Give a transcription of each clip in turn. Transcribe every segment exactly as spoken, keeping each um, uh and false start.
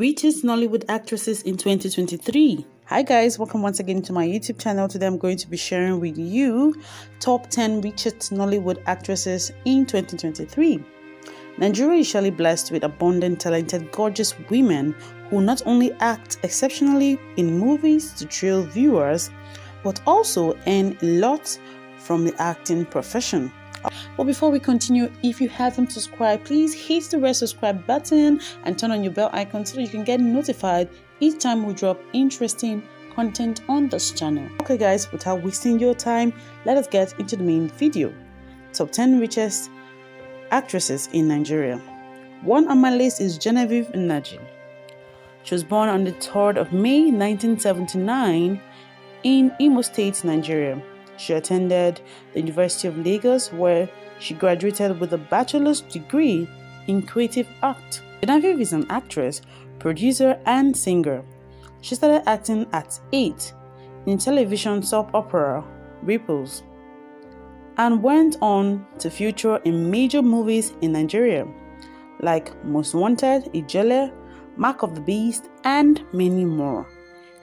reaches Nollywood actresses in twenty twenty-three. Hi guys, welcome once again to my YouTube channel. Today I'm going to be sharing with you top ten richest Nollywood actresses in twenty twenty-three. Nigeria is surely blessed with abundant, talented, gorgeous women who not only act exceptionally in movies to thrill viewers, but also earn a lot from the acting profession. But before we continue, if you haven't subscribed, please hit the red subscribe button and turn on your bell icon so you can get notified each time we drop interesting content on this channel. Okay guys, without wasting your time, let us get into the main video. Top ten richest actresses in Nigeria. One on my list is Genevieve Nnaji. She was born on the third of May nineteen seventy-nine in Imo State, Nigeria. She attended the University of Lagos, where she graduated with a bachelor's degree in creative art. Genevieve is an actress, producer, and singer. She started acting at eight in television soap opera Ripples and went on to feature in major movies in Nigeria like Most Wanted, Ijele, Mark of the Beast, and many more.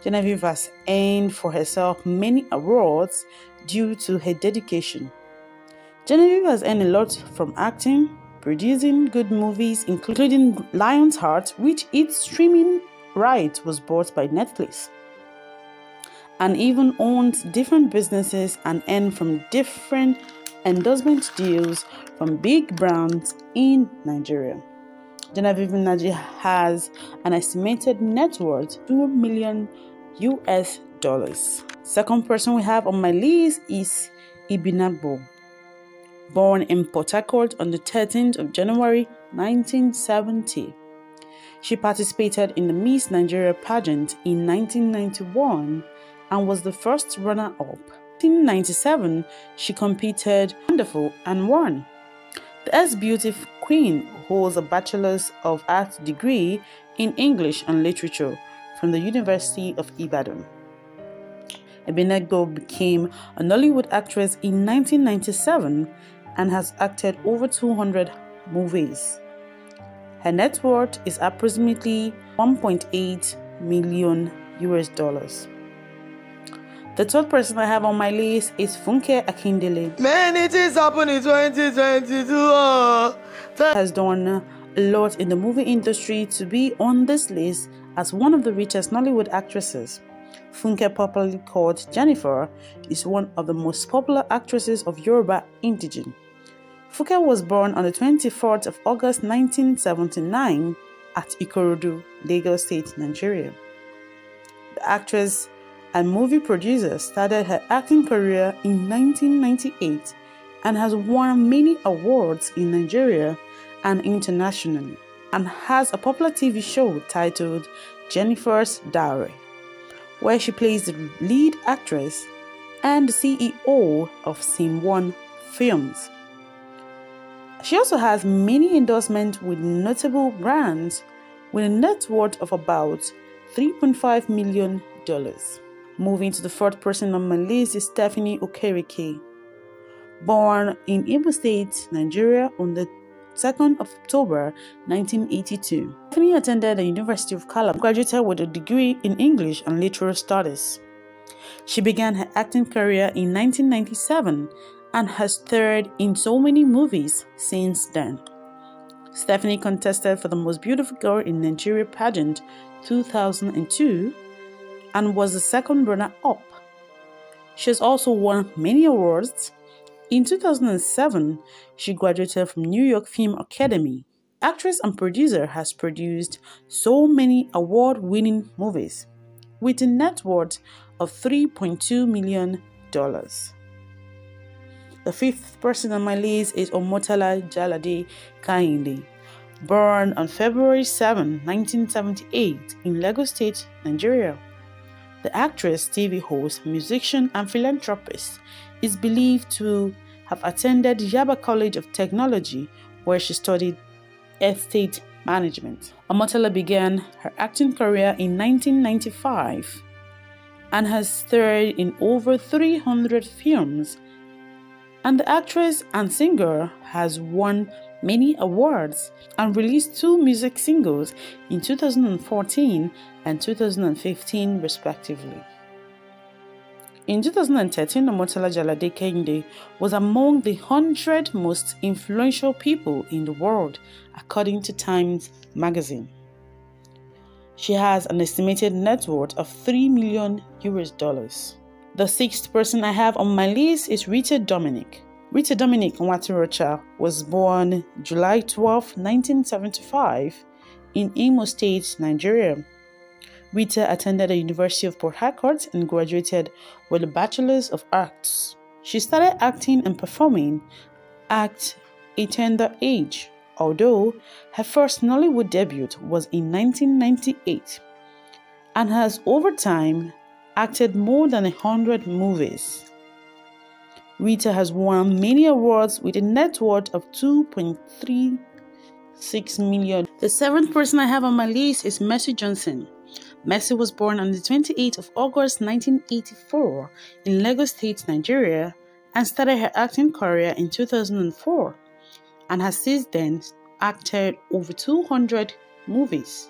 Genevieve has earned for herself many awards due to her dedication. Genevieve has earned a lot from acting, producing good movies including Lion's Heart, which its streaming right was bought by Netflix, and even owns different businesses and earned from different endorsement deals from big brands in Nigeria. Genevieve Nnaji has an estimated net worth two million U S dollars. Second person we have on my list is Ibinabo. Born in Port Harcourt on the thirteenth of January nineteen seventy. She participated in the Miss Nigeria pageant in nineteen ninety-one and was the first runner-up. In nineteen ninety-seven, she competed wonderful and won. The ex-beauty queen holds a Bachelor's of Arts degree in English and Literature from the University of Ibadan. Ebene Goh became a Nollywood actress in nineteen ninety-seven and has acted over two hundred movies. Her net worth is approximately one point eight million U S dollars. The third person I have on my list is Funke Akindele. Many things happen in twenty twenty-two. Has done a lot in the movie industry to be on this list as one of the richest Nollywood actresses. Funke, popularly called Jennifer, is one of the most popular actresses of Yoruba indigenes. Funke was born on the twenty-fourth of August nineteen seventy-nine at Ikorodu, Lagos State, Nigeria. The actress and movie producer started her acting career in nineteen ninety-eight and has won many awards in Nigeria and internationally, and has a popular T V show titled Jenifa's Diary, where she plays the lead actress and the C E O of Scene One Films. She also has many endorsements with notable brands with a net worth of about three point five million dollars. Moving to the fourth person on my list is Stephanie Okereke. Born in Imo State, Nigeria on the second of October nineteen eighty-two. Stephanie attended the University of Calabar, graduated with a degree in English and Literature Studies. She began her acting career in nineteen ninety-seven and has starred in so many movies since then. Stephanie contested for the Most Beautiful Girl in Nigeria pageant two thousand two and was the second runner-up. She has also won many awards. In two thousand seven, she graduated from New York Film Academy. Actress and producer has produced so many award-winning movies with a net worth of three point two million dollars. The fifth person on my list is Omotola Jalade Ekeinde. Born on February seventh nineteen seventy-eight in Lagos State, Nigeria. The actress, T V host, musician, and philanthropist is believed to have attended Yaba College of Technology, where she studied estate management. Omotola began her acting career in nineteen ninety-five and has starred in over three hundred films, and the actress and singer has won many awards and released two music singles in two thousand fourteen and two thousand fifteen respectively. In two thousand thirteen, Omotola Jalade Ekeinde was among the one hundred most influential people in the world, according to Times magazine. She has an estimated net worth of three million U S dollars. The sixth person I have on my list is Rita Dominic. Rita Dominic Nwati was born July twelfth, nineteen seventy-five in Imo State, Nigeria. Rita attended the University of Port Harcourt and graduated with a Bachelor's of Arts. She started acting and performing at a tender age, although her first Nollywood debut was in nineteen ninety-eight, and has over time acted more than a hundred movies. Rita has won many awards with a net worth of two point three six million. The seventh person I have on my list is Mercy Johnson. Mercy was born on the twenty-eighth of August nineteen eighty-four in Lagos State, Nigeria, and started her acting career in two thousand four, and has since then acted over two hundred movies.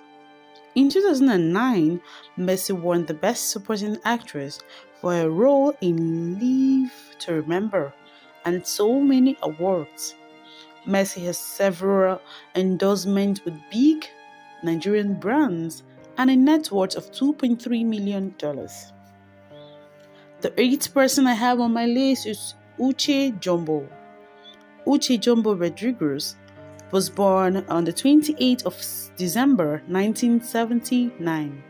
In two thousand nine, Mercy won the Best Supporting Actress for her role in Live to Remember and so many awards. Mercy has several endorsements with big Nigerian brands and a net worth of two point three million dollars. The eighth person I have on my list is Uche Jumbo. Uche Jumbo Rodriguez was born on the twenty-eighth of December nineteen seventy-nine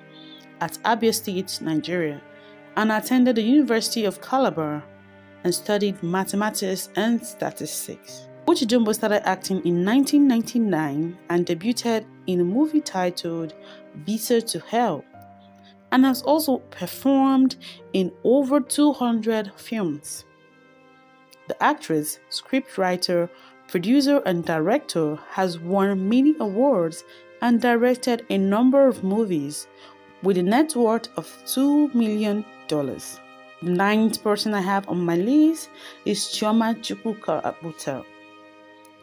at Abia State, Nigeria, and attended the University of Calabar and studied mathematics and statistics. Uche Jumbo started acting in nineteen ninety-nine and debuted in a movie titled Visa to Hell, and has also performed in over two hundred films. The actress, scriptwriter, producer and director has won many awards and directed a number of movies with a net worth of two million dollars. The ninth person I have on my list is Chioma Chukwuka Abutal.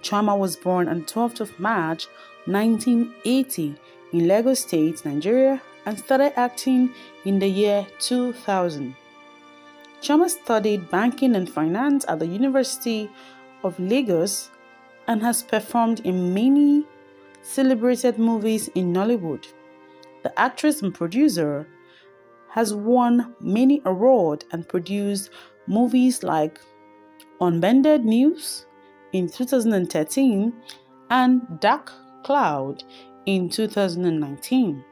Chioma was born on twelfth of March nineteen eighty in Lagos State, Nigeria, and started acting in the year two thousand. Chioma studied banking and finance at the University of Lagos and has performed in many celebrated movies in Nollywood. The actress and producer has won many awards and produced movies like Unbended News in two thousand thirteen and Dark Cloud in two thousand nineteen.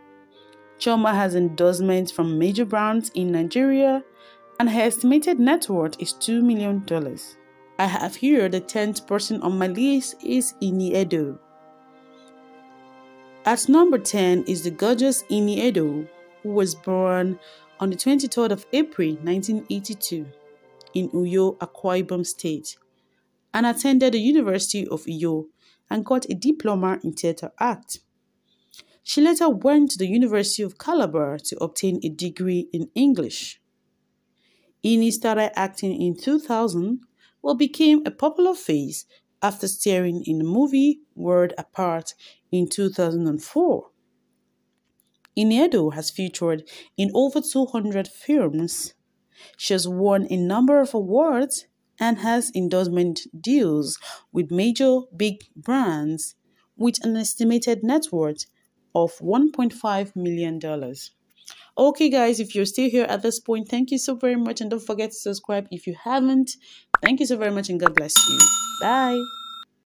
Chioma has endorsements from major brands in Nigeria, and her estimated net worth is two million dollars. I have here the tenth person on my list is Ini Edo. At number ten is the gorgeous Ini Edo, who was born on the twenty-third of April nineteen eighty-two in Uyo, Akwa Ibom State, and attended the University of Uyo and got a diploma in theatre art. She later went to the University of Calabar to obtain a degree in English. Ini started acting in two thousand, but became a popular face after starring in the movie World Apart in two thousand four. Ini Edo has featured in over two hundred films. She has won a number of awards and has endorsement deals with major big brands with an estimated net worth of one point five million dollars. Okay guys, if you're still here at this point, thank you so very much, and don't forget to subscribe if you haven't. Thank you so very much and God bless you. Bye.